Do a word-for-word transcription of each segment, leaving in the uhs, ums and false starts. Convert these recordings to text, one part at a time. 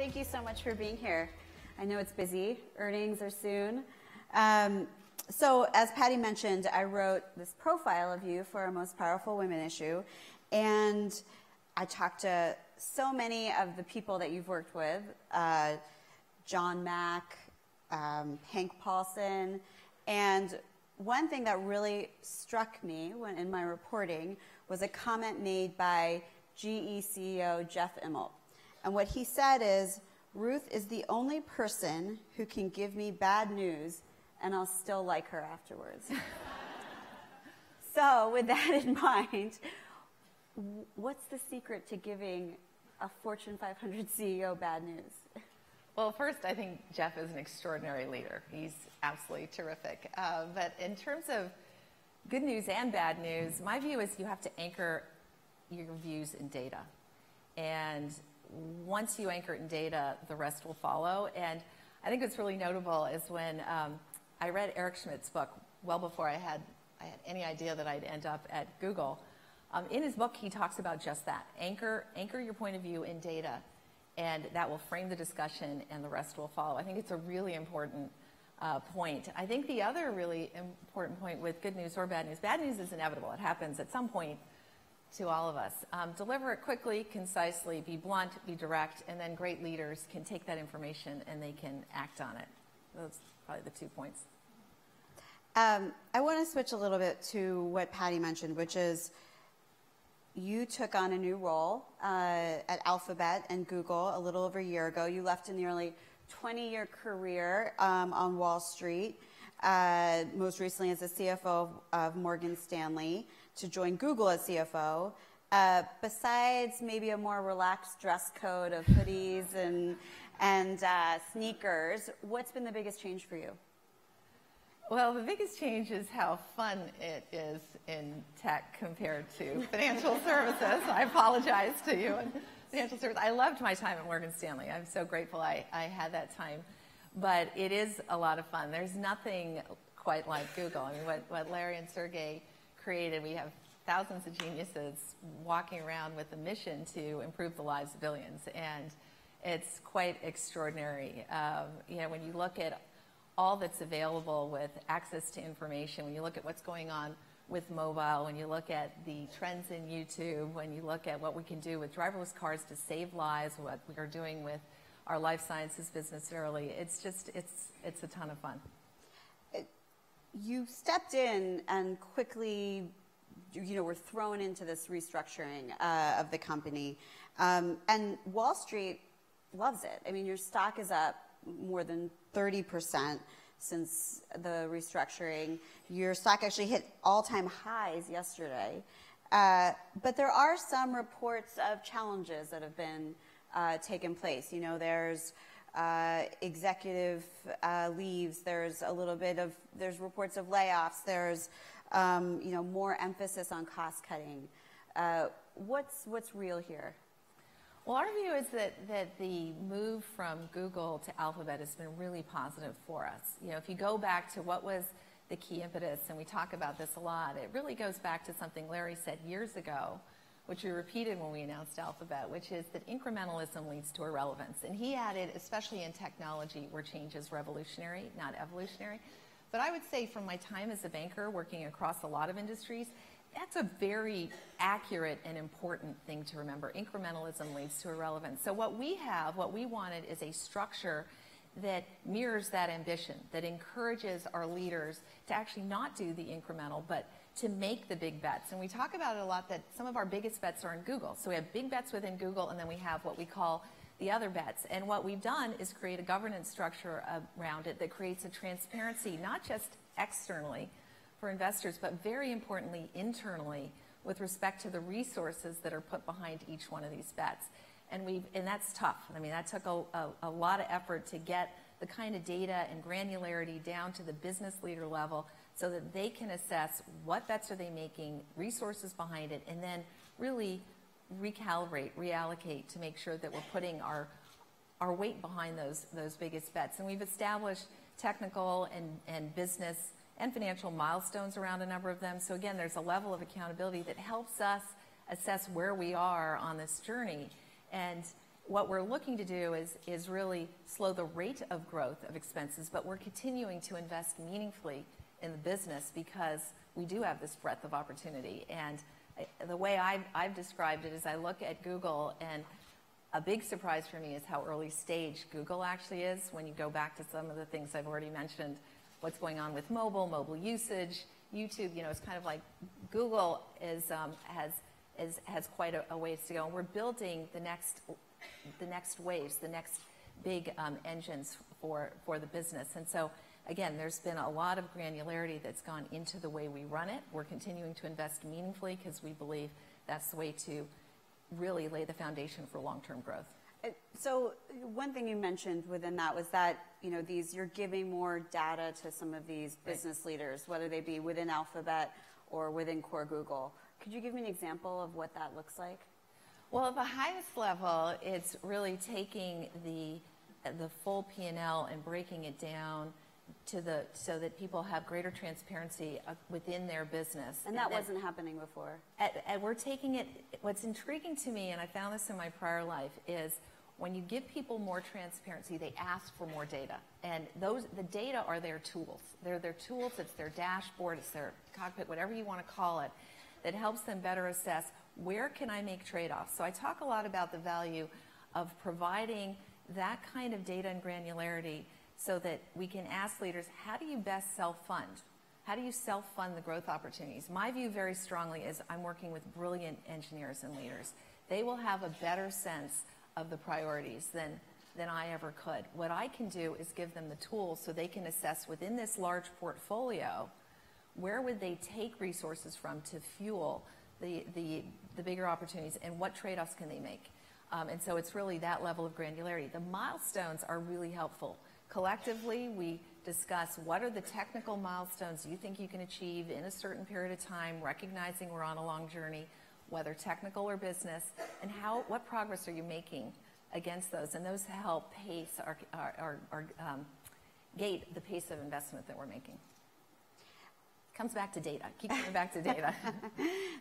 Thank you so much for being here. I know it's busy. Earnings are soon. Um, so as Patty mentioned, I wrote this profile of you for our Most Powerful Women issue. And I talked to so many of the people that you've worked with, uh, John Mack, um, Hank Paulson. And one thing that really struck me when in my reporting was a comment made by G E C E O Jeff Immelt. And what he said is, Ruth is the only person who can give me bad news and I'll still like her afterwards. So with that in mind, what's the secret to giving a Fortune five hundred C E O bad news? Well, first, I think Jeff is an extraordinary leader. He's absolutely terrific. Uh, but in terms of good news and bad news, my view is you have to anchor your views in data. And once you anchor it in data, the rest will follow. And I think what's really notable is when um, I read Eric Schmidt's book well before I had, I had any idea that I'd end up at Google. Um, in his book, he talks about just that. Anchor, anchor your point of view in data, and that will frame the discussion, and the rest will follow. I think it's a really important uh, point. I think the other really important point with good news or bad news, bad news is inevitable. It happens at some point to all of us. Um, deliver it quickly, concisely, be blunt, be direct, and then great leaders can take that information and they can act on it. Those are probably the two points. Um, I want to switch a little bit to what Patty mentioned, which is you took on a new role uh, at Alphabet and Google a little over a year ago. You left a nearly twenty-year career um, on Wall Street, uh, most recently as the C F O of, of Morgan Stanley, to join Google as C F O. Uh, besides maybe a more relaxed dress code of hoodies and, and uh, sneakers, what's been the biggest change for you? Well, the biggest change is how fun it is in tech compared to financial services. I apologize to you in financial services. I loved my time at Morgan Stanley. I'm so grateful I, I had that time. But it is a lot of fun. There's nothing quite like Google. I mean, what, what Larry and Sergey created, we have thousands of geniuses walking around with a mission to improve the lives of billions. And it's quite extraordinary. Um, you know, when you look at all that's available with access to information, when you look at what's going on with mobile, when you look at the trends in YouTube, when you look at what we can do with driverless cars to save lives, what we are doing with our life sciences business early, it's just, it's, it's a ton of fun. You stepped in and quickly, you know, were thrown into this restructuring uh, of the company. Um, and Wall Street loves it. I mean, your stock is up more than thirty percent since the restructuring. Your stock actually hit all-time highs yesterday. Uh, but there are some reports of challenges that have been uh, taken place. You know, there's uh, executive uh, leaves. There's a little bit of, there's reports of layoffs. There's, um, you know, more emphasis on cost-cutting. Uh, what's, what's real here? Well, our view is that, that the move from Google to Alphabet has been really positive for us. You know, if you go back to what was the key impetus, and we talk about this a lot, it really goes back to something Larry said years ago, which we repeated when we announced Alphabet, which is that incrementalism leads to irrelevance. And he added, especially in technology, where change is revolutionary, not evolutionary. But I would say from my time as a banker working across a lot of industries, that's a very accurate and important thing to remember. Incrementalism leads to irrelevance. So what we have, what we wanted, is a structure that mirrors that ambition, that encourages our leaders to actually not do the incremental, but to make the big bets. And we talk about it a lot that some of our biggest bets are in Google. So we have big bets within Google, and then we have what we call the other bets. And what we've done is create a governance structure around it that creates a transparency, not just externally, for investors, but very importantly, internally, with respect to the resources that are put behind each one of these bets. And we've, and that's tough. I mean, that took a, a, a lot of effort to get the kind of data and granularity down to the business leader level so that they can assess what bets are they making, resources behind it, and then really recalibrate, reallocate to make sure that we're putting our, our weight behind those, those biggest bets. And we've established technical and, and business and financial milestones around a number of them. So again, there's a level of accountability that helps us assess where we are on this journey. And what we're looking to do is, is really slow the rate of growth of expenses, but we're continuing to invest meaningfully in the business because we do have this breadth of opportunity. And the way I've, I've described it is I look at Google, and a big surprise for me is how early stage Google actually is when you go back to some of the things I've already mentioned, what's going on with mobile, mobile usage, YouTube. You know, it's kind of like Google is, um, has, is, has quite a, a ways to go. And we're building the next, the next waves, the next big um, engines for, for the business. And so, again, there's been a lot of granularity that's gone into the way we run it. We're continuing to invest meaningfully because we believe that's the way to really lay the foundation for long-term growth. So one thing you mentioned within that was that, you know, these, you're giving more data to some of these business right. leaders, whether they be within Alphabet or within core Google. Could you give me an example of what that looks like? Well, at the highest level, it's really taking the, the full P and L and breaking it down to the, so that people have greater transparency within their business. And that wasn't happening before. And we're taking it, what's intriguing to me, and I found this in my prior life, is when you give people more transparency, they ask for more data. And those, the data are their tools. They're their tools, it's their dashboard, it's their cockpit, whatever you want to call it, that helps them better assess where can I make trade-offs. So I talk a lot about the value of providing that kind of data and granularity so that we can ask leaders, how do you best self-fund? How do you self-fund the growth opportunities? My view very strongly is I'm working with brilliant engineers and leaders. They will have a better sense of the priorities than, than I ever could. What I can do is give them the tools so they can assess within this large portfolio, where would they take resources from to fuel the, the, the bigger opportunities, and what trade-offs can they make? Um, and so it's really that level of granularity. The milestones are really helpful. Collectively, we discuss what are the technical milestones you think you can achieve in a certain period of time, recognizing we're on a long journey, whether technical or business, and how, what progress are you making against those? And those help pace our, our, our, our um, gate the pace of investment that we're making. Comes back to data. Keep coming back to data.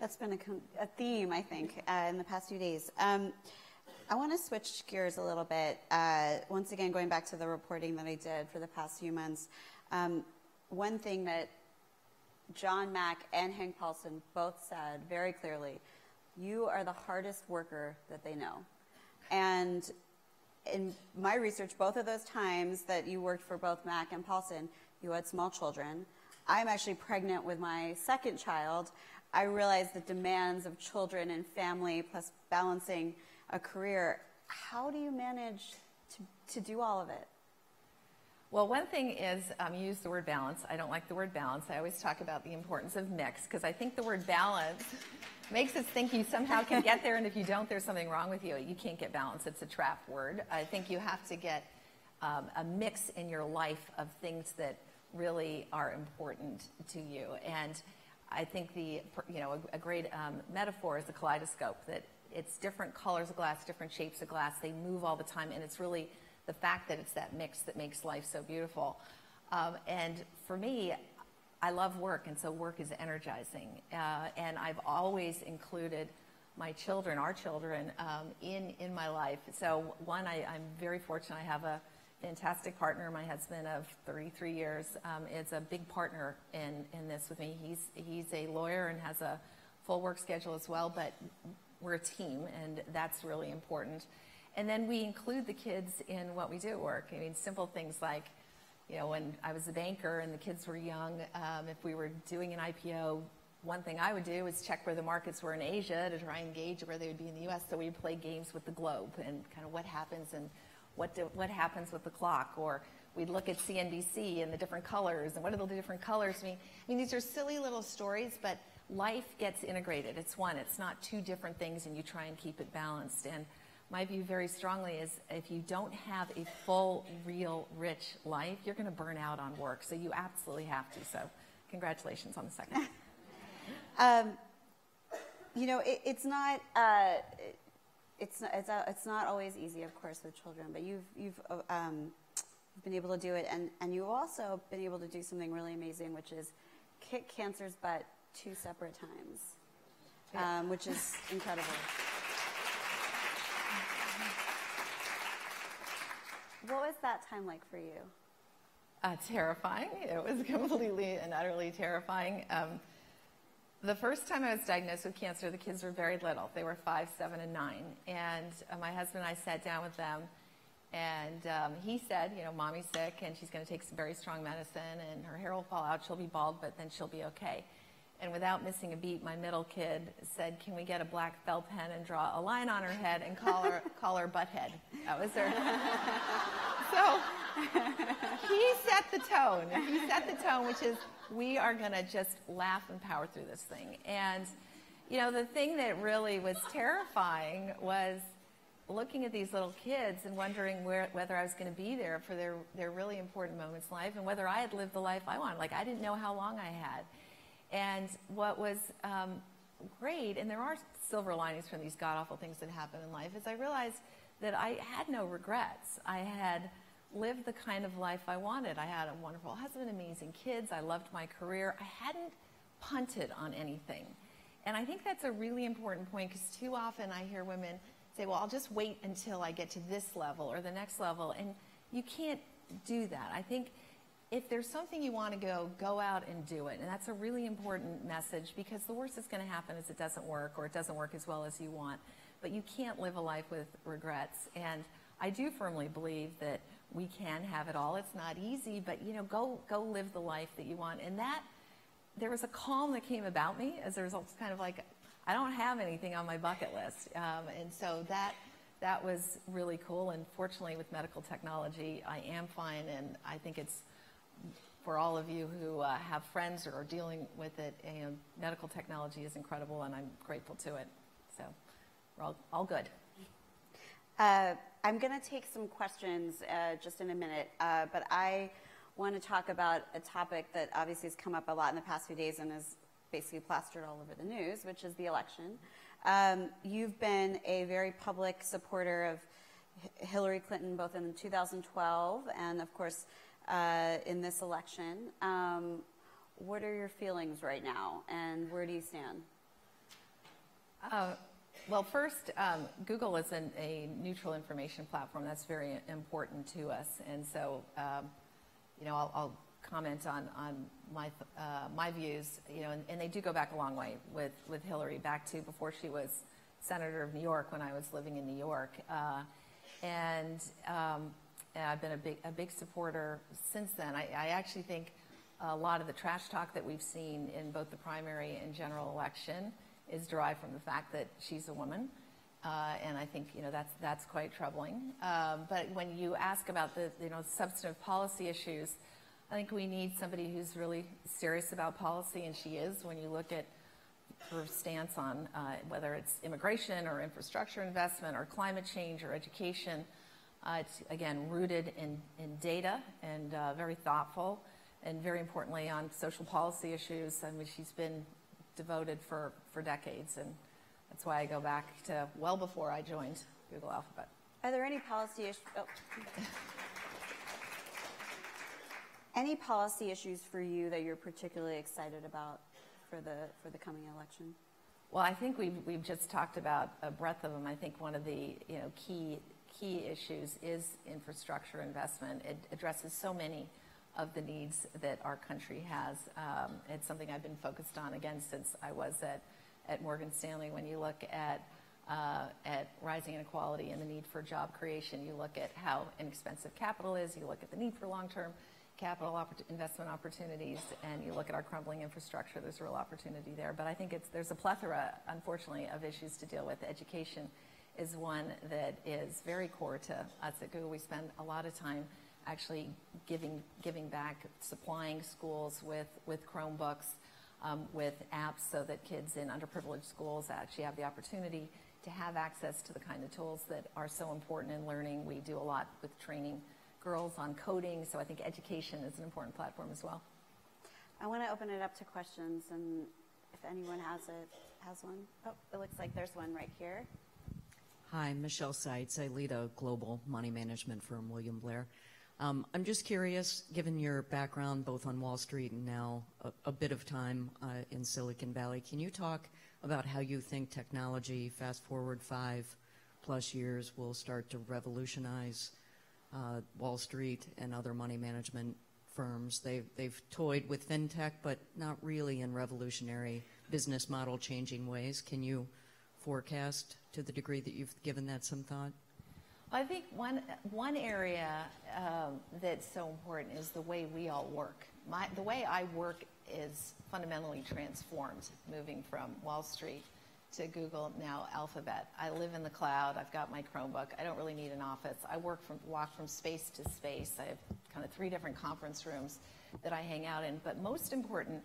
That's been a, a theme, I think, uh, in the past few days. Um, I want to switch gears a little bit. Uh, once again, going back to the reporting that I did for the past few months, um, one thing that John Mack and Hank Paulson both said very clearly, you are the hardest worker that they know. And in my research, both of those times that you worked for both Mack and Paulson, you had small children. I'm actually pregnant with my second child. I realize the demands of children and family plus balancing a career. How do you manage to, to do all of it? Well, one thing is, um, you use the word balance. I don't like the word balance. I always talk about the importance of mix, because I think the word balance makes us think you somehow can get there, and if you don't, there's something wrong with you. You can't get balance. It's a trap word. I think you have to get um, a mix in your life of things that really are important to you. And I think the, you know, a, a great um, metaphor is a kaleidoscope, that it's different colors of glass, different shapes of glass. They move all the time, and it's really the fact that it's that mix that makes life so beautiful. Um, and for me, I love work, and so work is energizing. Uh, and I've always included my children, our children, um, in, in my life. So one, I, I'm very fortunate. I have a fantastic partner, my husband of thirty-three years. Um, is a big partner in, in this with me. He's, he's a lawyer and has a full work schedule as well, but we're a team, and that's really important. And then we include the kids in what we do at work. I mean, simple things like, you know, when I was a banker and the kids were young, um, if we were doing an I P O, one thing I would do is check where the markets were in Asia to try and gauge where they would be in the U S So we'd play games with the globe and kind of what happens and what, do, what happens with the clock. Or we'd look at C N B C and the different colors and what do the different colors mean. I mean, these are silly little stories, but life gets integrated. It's one, it's not two different things, and you try and keep it balanced. And my view very strongly is if you don't have a full, real, rich life, you're going to burn out on work. So you absolutely have to. So congratulations on the second. um, you know, it, it's not, uh, it, it's, not, it's, uh, it's not always easy, of course, with children, but you've, you've um, been able to do it. And, and you've also been able to do something really amazing, which is kick cancer's butt two separate times, um, which is incredible. that time like for you? Uh, terrifying. It was completely and utterly terrifying. Um, the first time I was diagnosed with cancer, the kids were very little. They were five, seven, and nine. And uh, my husband and I sat down with them, and um, he said, you know, mommy's sick, and she's going to take some very strong medicine, and her hair will fall out. She'll be bald, but then she'll be okay. And without missing a beat, my middle kid said, can we get a black felt pen and draw a line on her head and call her, call her Butthead? That was her. So he set the tone. He set the tone, which is we are going to just laugh and power through this thing. And, you know, the thing that really was terrifying was looking at these little kids and wondering where, whether I was going to be there for their, their really important moments in life and whether I had lived the life I wanted. Like, I didn't know how long I had. And what was um, great, and there are silver linings from these god-awful things that happen in life, is I realized that I had no regrets. I had lived the kind of life I wanted. I had a wonderful husband, amazing kids. I loved my career. I hadn't punted on anything. And I think that's a really important point, because too often I hear women say, well, I'll just wait until I get to this level or the next level. And you can't do that. I think if there's something you want to go, go out and do it. And that's a really important message, because the worst that's going to happen is it doesn't work, or it doesn't work as well as you want. But you can't live a life with regrets. And I do firmly believe that we can have it all. It's not easy, but, you know, go, go live the life that you want. And that, there was a calm that came about me as a result. It's kind of like, I don't have anything on my bucket list. Um, and so that, that was really cool. And fortunately, with medical technology, I am fine. And I think it's, for all of you who uh, have friends or are dealing with it, you know, medical technology is incredible, and I'm grateful to it. So we're all, all good. Uh, I'm going to take some questions uh, just in a minute, uh, but I want to talk about a topic that obviously has come up a lot in the past few days and is basically plastered all over the news, which is the election. Um, you've been a very public supporter of Hillary Clinton, both in two thousand twelve and, of course, Uh, in this election. Um, what are your feelings right now, and where do you stand? Uh, well, first, um, Google is an, a neutral information platform. That's very important to us. And so, um, you know, I'll, I'll comment on, on my, uh, my views, you know, and, and they do go back a long way with, with Hillary, back to before she was Senator of New York, when I was living in New York. Uh, and, um, And I've been a big, a big supporter since then. I, I actually think a lot of the trash talk that we've seen in both the primary and general election is derived from the fact that she's a woman, uh, and I think, you know, that's that's quite troubling. Um, but when you ask about the you know substantive policy issues, I think we need somebody who's really serious about policy, and she is. When you look at her stance on uh, whether it's immigration or infrastructure investment or climate change or education. Uh, it's, again, rooted in, in data and uh, very thoughtful, and very importantly on social policy issues. I mean, she's been devoted for, for decades, and that's why I go back to well before I joined Google Alphabet. Are there any policy issues? Oh. Any policy issues for you that you're particularly excited about for the, for the coming election? Well, I think we've, we've just talked about a breadth of them. I think one of the you know, key Key issues is infrastructure investment. It addresses so many of the needs that our country has. Um, it's something I've been focused on, again, since I was at, at Morgan Stanley. When you look at, uh, at rising inequality and the need for job creation, you look at how inexpensive capital is, you look at the need for long-term capital oppor- investment opportunities, and you look at our crumbling infrastructure, there's a real opportunity there. But I think it's, there's a plethora, unfortunately, of issues to deal with. Education is one that is very core to us at Google. We spend a lot of time actually giving giving back, supplying schools with, with Chromebooks, um, with apps, so that kids in underprivileged schools actually have the opportunity to have access to the kind of tools that are so important in learning. We do a lot with training girls on coding, so I think education is an important platform as well. I want to open it up to questions, and if anyone has, it, has one. Oh, it looks like there's one right here. Hi, I'm Michelle Seitz. I lead a global money management firm, William Blair. Um, I'm just curious, given your background both on Wall Street and now a, a bit of time uh, in Silicon Valley, can you talk about how you think technology, fast forward five plus years, will start to revolutionize uh, Wall Street and other money management firms. They've, they've toyed with fintech, but not really in revolutionary business model changing ways. Can you forecast to the degree that you've given that some thought? I think one, one area um, that's so important is the way we all work. My, the way I work is fundamentally transformed, moving from Wall Street to Google, now Alphabet. I live in the cloud. I've got my Chromebook. I don't really need an office. I work from, walk from space to space. I have kind of three different conference rooms that I hang out in. But most important,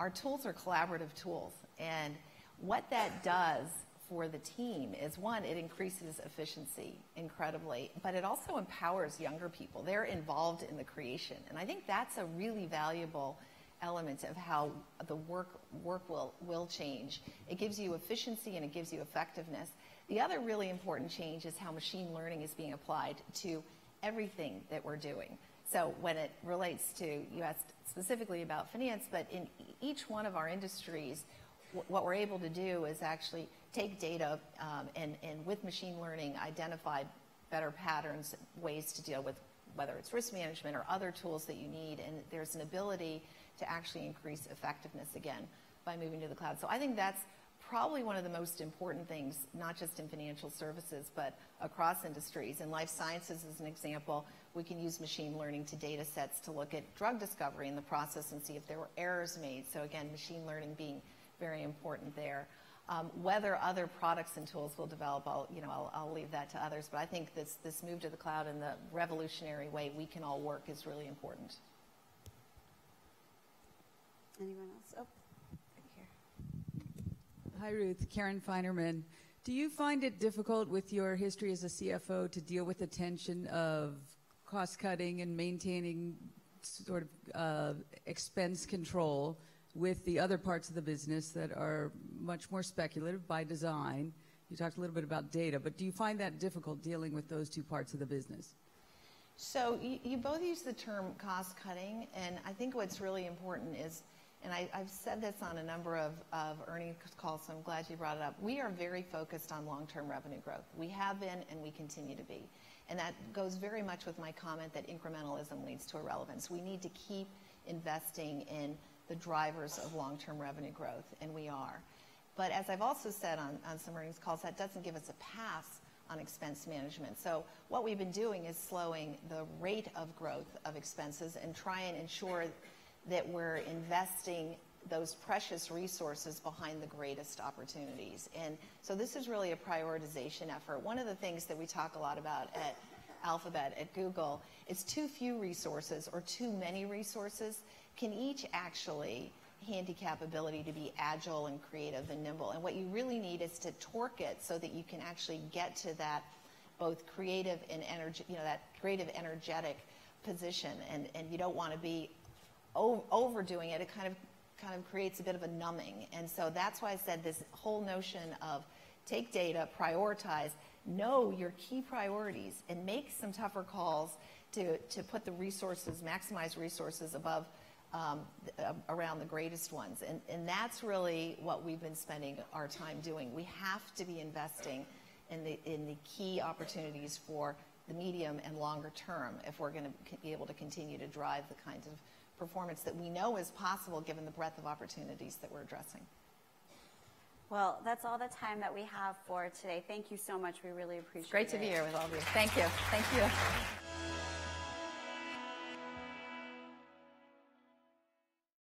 our tools are collaborative tools. And what that does for the team is, one, it increases efficiency incredibly, but it also empowers younger people. They're involved in the creation. And I think that's a really valuable element of how the work, work will, will change. It gives you efficiency and it gives you effectiveness. The other really important change is how machine learning is being applied to everything that we're doing. So when it relates to, you asked specifically about finance, but in each one of our industries, what we're able to do is actually take data um, and, and with machine learning identify better patterns, ways to deal with whether it's risk management or other tools that you need, and there's an ability to actually increase effectiveness again by moving to the cloud. So I think that's probably one of the most important things, not just in financial services, but across industries. In life sciences, as an example, we can use machine learning to data sets to look at drug discovery in the process and see if there were errors made. So again, machine learning being very important there. Um, whether other products and tools will develop, I'll, you know, I'll, I'll leave that to others. But I think this, this move to the cloud and the revolutionary way we can all work is really important. Anyone else? Oh, right here. Hi, Ruth. Karen Feinerman. Do you find it difficult with your history as a C F O to deal with the tension of cost-cutting and maintaining sort of uh, expense control with the other parts of the business that are much more speculative by design? You talked a little bit about data, but do you find that difficult dealing with those two parts of the business? So you, you both use the term cost-cutting, and I think what's really important is, and I, I've said this on a number of, of earnings calls, so I'm glad you brought it up. We are very focused on long-term revenue growth. We have been and we continue to be. And that goes very much with my comment that incrementalism leads to irrelevance. We need to keep investing in the drivers of long-term revenue growth, and we are. But as I've also said on, on some earnings calls, that doesn't give us a pass on expense management. So what we've been doing is slowing the rate of growth of expenses and try and ensure that we're investing those precious resources behind the greatest opportunities. And so this is really a prioritization effort. One of the things that we talk a lot about at Alphabet, at Google, is too few resources or too many resources can each actually handicap ability to be agile and creative and nimble. And what you really need is to torque it so that you can actually get to that both creative and energy, you know, that creative energetic position. And, and you don't want to be overdoing it. It kind of, kind of creates a bit of a numbing. And so that's why I said this whole notion of take data, prioritize, know your key priorities, and make some tougher calls to, to put the resources, maximize resources above Um, uh, around the greatest ones. And, and that's really what we've been spending our time doing. We have to be investing in the, in the key opportunities for the medium and longer term if we're going to be able to continue to drive the kinds of performance that we know is possible given the breadth of opportunities that we're addressing. Well, that's all the time that we have for today. Thank you so much. We really appreciate it. Great to be here with all of you. Thank you. Thank you.